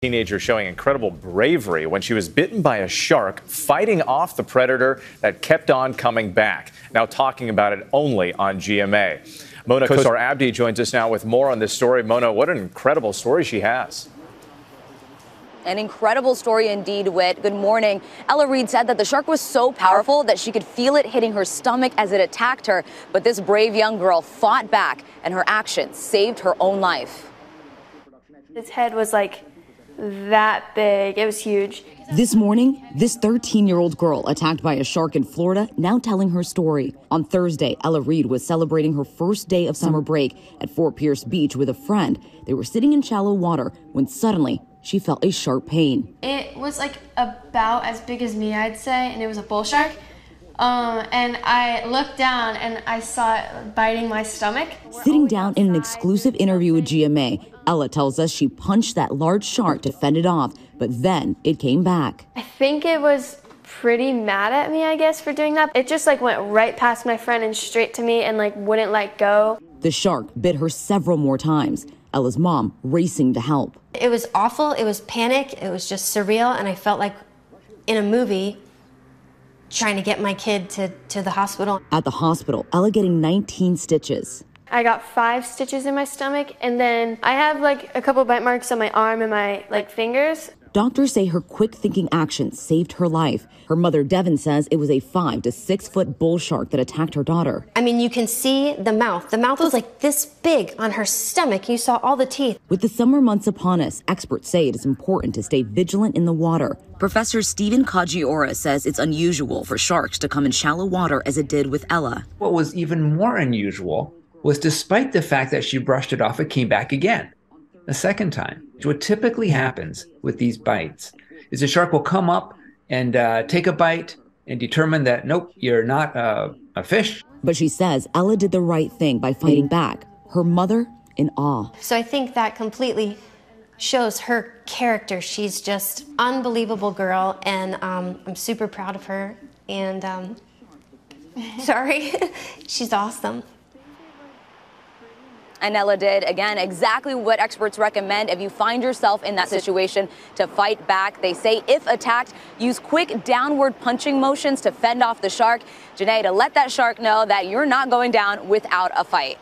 Teenager showing incredible bravery when she was bitten by a shark, fighting off the predator that kept on coming back. Now talking about it only on GMA. Mona Kosar Abdi joins us now with more on this story. Mona, what an incredible story she has. An incredible story indeed, Whit. Good morning. Ella Reed said that the shark was so powerful that she could feel it hitting her stomach as it attacked her. But this brave young girl fought back, and her action saved her own life. Its head was like that big. It was huge. This morning, this 13-year-old girl attacked by a shark in Florida, now telling her story. On Thursday, Ella Reed was celebrating her first day of summer break at Fort Pierce Beach with a friend. They were sitting in shallow water when suddenly she felt a sharp pain. It was like about as big as me, I'd say, and it was a bull shark. And I looked down and I saw it biting my stomach. Sitting down in an exclusive interview with GMA, Ella tells us she punched that large shark to fend it off, but then it came back. I think it was pretty mad at me, I guess, for doing that. It just like went right past my friend and straight to me and like wouldn't let go. The shark bit her several more times. Ella's mom racing to help. It was awful. It was panic. It was just surreal, and I felt like in a movie, trying to get my kid to the hospital. At the hospital, Ella getting 19 stitches. I got 5 stitches in my stomach, and then I have like a couple bite marks on my arm and my fingers. Doctors say her quick thinking actions saved her life. Her mother, Devin, says it was a 5- to 6-foot bull shark that attacked her daughter. I mean, you can see the mouth. The mouth was like this big on her stomach. You saw all the teeth. With the summer months upon us, experts say it is important to stay vigilant in the water. Professor Stephen Kajiora says it's unusual for sharks to come in shallow water as it did with Ella. What was even more unusual was despite the fact that she brushed it off, it came back again. A second time. What typically happens with these bites is the shark will come up and take a bite and determine that, nope, you're not a fish. But she says Ella did the right thing by fighting back, her mother in awe. So I think that completely shows her character. She's just an unbelievable girl, and I'm super proud of her. And sorry, she's awesome. And Ella did, again, exactly what experts recommend if you find yourself in that situation, to fight back. They say if attacked, use quick downward punching motions to fend off the shark. Janae, to let that shark know that you're not going down without a fight.